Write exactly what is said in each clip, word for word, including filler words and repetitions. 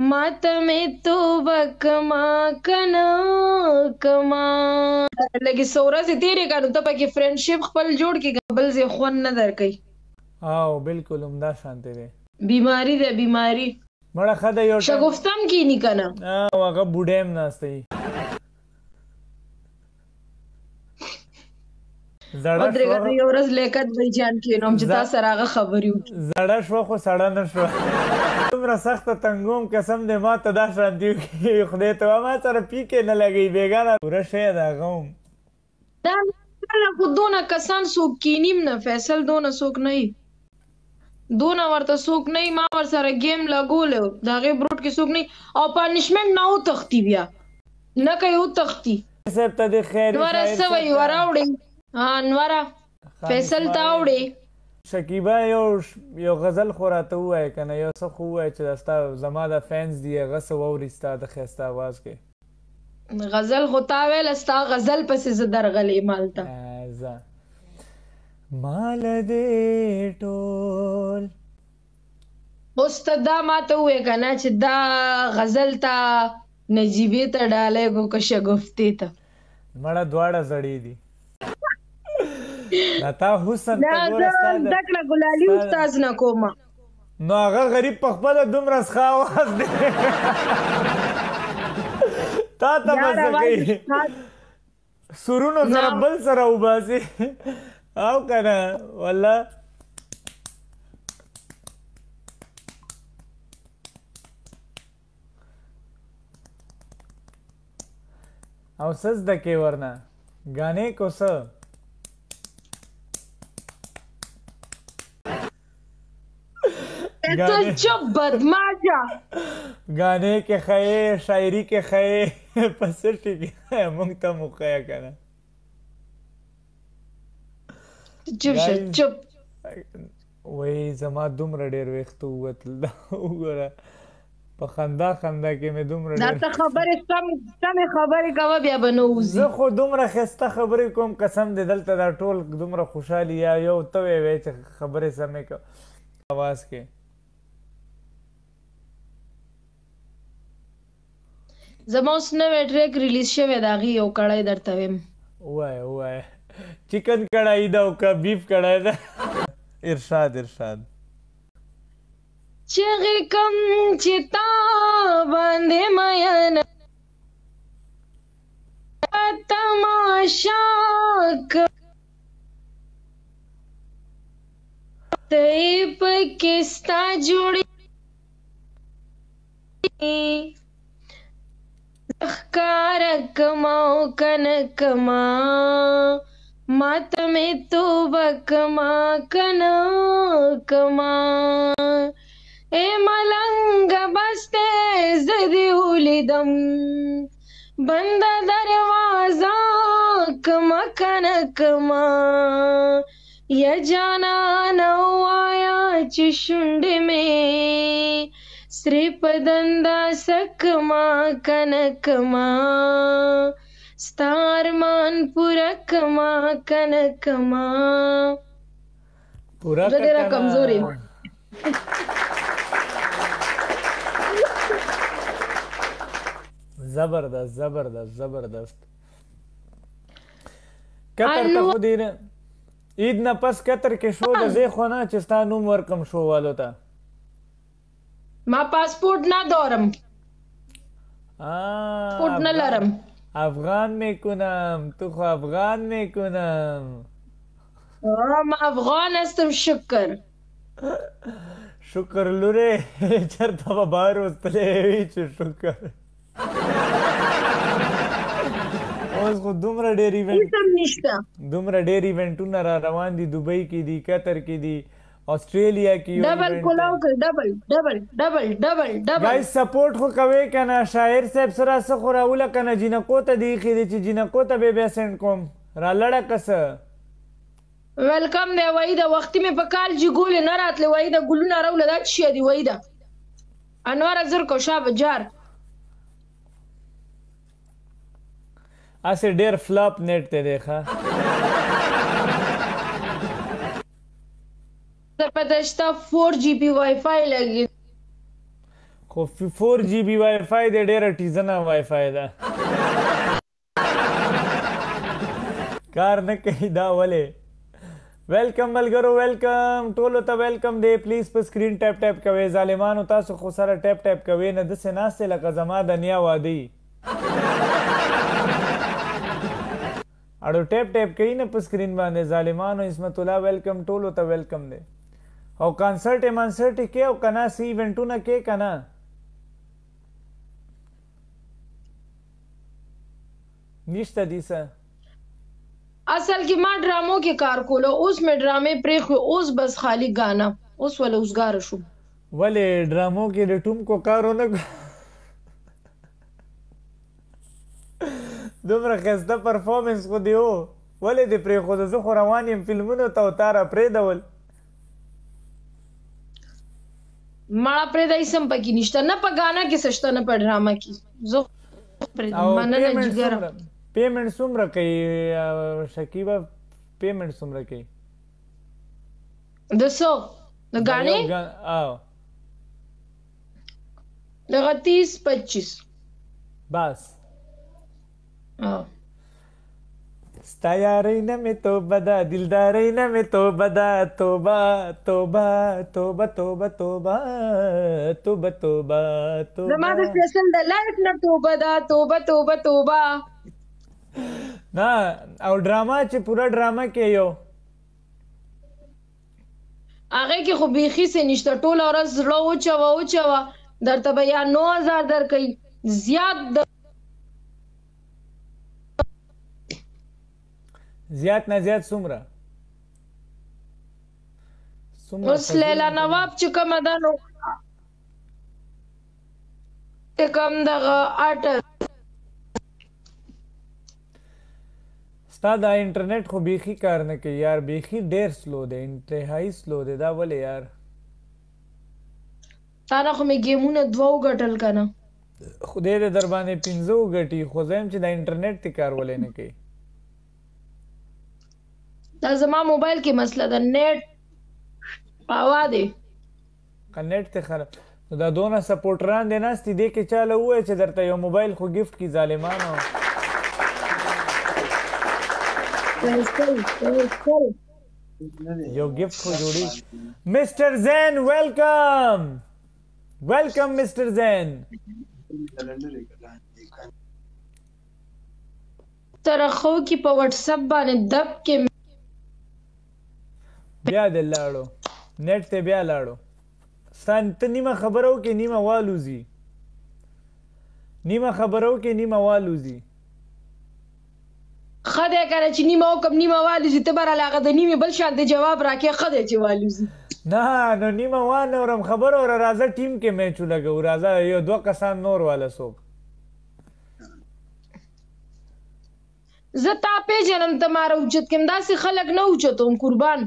मत में तो बकमा कना कमा لکه سوره سي تیرې کړو ته پکې فرندشپ خپل جوړ کې بل زی خون نه درکې او بالکل عمدہ شانته ده بیماری ده بیماری مړه خدای یو شګفتم کې نه کنه او هغه بډېم ناشته زړه درګه یو ورځ لیکت وی جان کې نوم چې تاسو راغه خبرې وکړه زړه شو خو سړه نه شو تمره سخت تنګوم قسم دې ما ته دا شاندیو کې خدای ته ما سره پیکه نه لګي بیګانه ورشه دا غوم Da, cu dona căsan soc kinim na fesel dona soc nai. Dona varta soc nai ma var sara game lagole. Da ge brot ke soc nai. Au punishment na ho takhti bia. Na kai ho takhti. Sab ta de khair. Nwara savai wara ude. Ha nwara. Fesel ta ude. Shakiba yo yo ghazal khorata hua hai kana yo so hua hai che dasta zamada fans diye ghas wori sta da khasta awaz ke. غزل خو تا ویل استا غزل پسې زه درغلی مالته مال دې ټول اوس ته دا ماته ووایه که نه چې دا غزل ته نجیبې ته ډالی کو که شګفتې ته مړه دواړه زړې دي تا حسن زده کړه ګلالي استاذ نه کومه نو هغه غریب په خپله دومره څخه اواز دی تا ته مزه کوي سرونو سره بل سره وباسي او که نه والله او څه زده کوې ورنه ګانې کو څه ته چپ بدماشه ګانې کې ښیې شاعري کې ښیې په سټي کې موږ ته مو ښیه که نه چپ شه چپ وایي زما دومره ډېر ویښته ووتل دا وګوره په خندا خندا کې مې دومره ډېر دا ته خبرې سم سمې خبرې کوه بیا به نه وځي زه خو دومره ښایسته خبرې کوم قسم دې دلته دا ټول دومره خوشحالي یا یو ته ویې وایې چې خبرې سمې کوه आवाज के زموس نو ټریک ریلیز شوه دا غي او کړای درته ویم وای وای چکن کړای دا او کا بیف کړای دا ارشاد ارشاد چغه کم چتا باندې مېن تماشا ته پکې ستا جوړې ښکاره کما او که نه کما ماته مې توبه کما که نه کما ای ملنګه بس دی زه دې ولیدم بنده دروازه کما که نه کما یا جانانه ووایه چې شونډې مې سرې په دنداسه کما که نه کما ستا ارمان پوره کما که نه کما زه ډېره کمزور یم زبردست زبردست زبردست قطر ته خو دېره عید نه پس قطر کې شو د دې خو نه چې ستا نوم ورکم شو والو ته ما پاسپورټ نه دارم پاسپورټ نه لرم افغان میکنم تو خو افغان میکنم ما افغان هستم شکر شکر لوره چرته به بهر وستلې چې شکر اوس خو دومره ډېر ایونټ دومره ډېر ایونټونه را روان دي دوبۍ کې دي قطر کې دي آسټرالیا کې ډبل کولاو کړ ډبل ډبل ډبل ډبل ډبل ګایز سپورټ خو کوئ که نه شاعر صاحب سره څه خو راوله که نه جینکو ته دې ایښې دي چې جینکو ته به بیا سینډ کوم را لړه که څه ویلکم دی وحیده وختي مې په کال چې ګولې نه راتلې وحیده ګلونه راوله دا څه شی دي وحیده انوره زر کو شابه جار Asta dear flop net te deja. Să pătești four G B Wi-Fi lagi. patru G B Wi-Fi de ډېر ټیزنه Wi-Fi ده کار نه کوي دا ولې ویلکم ملګرو ویلکم ټولو ته ویلکم دی پلیز په سکرین ټیپ ټیپ کوئ ظالمانو تاسو خو سره ټیپ ټیپ کوئ نه داسې ناستې لکه زما دنیا وادي اړو ټیپ ټیپ کوي نه په سکرین باندې ظالمانو عصمت الله ویلکم ټولو ته ویلکم دی او کانسرټ یې مانسرټ یې کې او که نه سی ایونټونه کې که نه نشته دي څه اصل کې ما ډرامو کې کار کولو اوس مې ډرامې پرېښوې اوس بس خالي ګانا اوس وله اوزګاره شو ولې ډرامو کې د ټومکو کار ونه دومره ښایسته پرفارمنس خو دې و ولې دې پرېښوده زه خو روان یم فلمونو ته او تا راپرېدول مړه پرېدی سم پکې نشته نه په ګانا کې څه شته نه په ډراما کې زه पेमेंट सुमरा कई शकीबा पेमेंट सुमरा कई दसो द गाने आओ लगा तीस पच्चीस बस आओ सताया रहीना में तो बदा दिलदार रहीना में तो बदा तोबा तोबा तोबा तोबा तोबा तोबा तोबा तोबा हमारा स्पेशल द लाइफ ना तोबा दा तोबा तोबा तोबा ना और ड्रामा च पूरा ड्रामा के यो आगे की खुबीखी से निश्ता टोल और जलो चवा चवा दर तबया नौ हज़ार दर कई ज्यादा زیات نه زیات څومره اوس لیلا نواب چې کومه ده نو کم دغه اټه ستا دا انټرنیټ خو بیخي کار نه کوي یار بیخي ډېر سلو دی انتهایي سلو دی دا ولې یار تا نه خو مې ګیمونه دوه وګټل که نه خدای دې در باندې پنځه وګټي خو زه یم چې دا انټرنیټ دې کار ولې نه کوي دا زما موبایل کې مسله ده نیټ پاوا دی که نیټ ته خراب نو دا دونه سپورټران دی ناستې دې کې چاله ووایه چې درته یو موبایل خو ګفټ کړي ظالمانو یو ګفټ خو جوړي مسټر زین ویلکم ویلکم مسټر زین ترخو کې په وټساپ باندې دب کې بیا دې لاړو نیټ ته بیا لاړو ستا ته نیمه خبره وکړې نیمه والوځي نیمه خبره وکړې نیمه والوځي ښه دی که نه چې نیمه وکړم نیمه والوځي ته به راله هغه د نیمې بل شان د جواب راکې ښه دی چې والوځي نه نو نیمه وانورم خبره وره راځه ټیم کې میچ ولګو راځه یو دوه کسان نور واله څوک زه تا پیژنم ته ما راوچت کړم داسې خلک نه اوچتوم قربان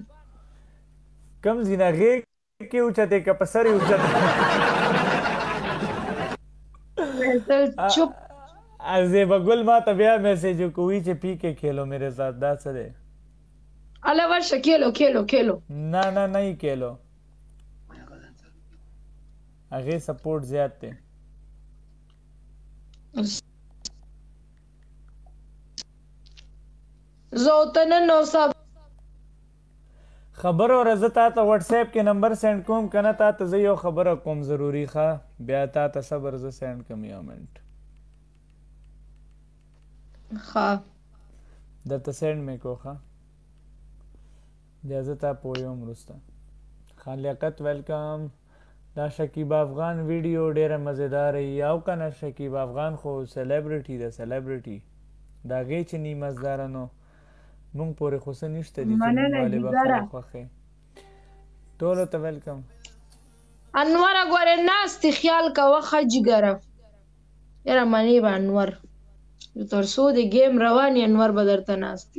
کم زینا غیر کې اوچتې که په سر یې اوچت زیبه ګل ما ته بیا میسج وکړه وایي چې پی کې کھیلو میرے ساتھ دا څه دی اله ورشه کھیلو کھیلو کھیلو نه نه نه یې کھیلو هغې سپورټ زیات دی زه ورته نن نو سبا خبر اوره زه تا ته وټساپ کې نمبر سینډ کوم که نه تا ته زه یو خبره کوم ضروري ښه بیا تا ته صبر زه سینډ کوم یو منټ ښه درته سینډ مې کو ښه بیا زه تا پویم وروسته خان لیاقت ویلکم دا شکیبا افغان ویډیو ډېره مزیداره یي او که نه شکیبا افغان خو سیلیبریټي ده سیلیبریټي د هغې چې نی مزداره نو مونږ پورې خو څه نشته دي چې ټولو ته ویلکم انوره ګورې ناستې خیال کوه ښه جګره یاره منې به انور تر څو د ګیم روان انور به درته ناست